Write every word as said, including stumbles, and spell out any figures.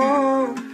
home.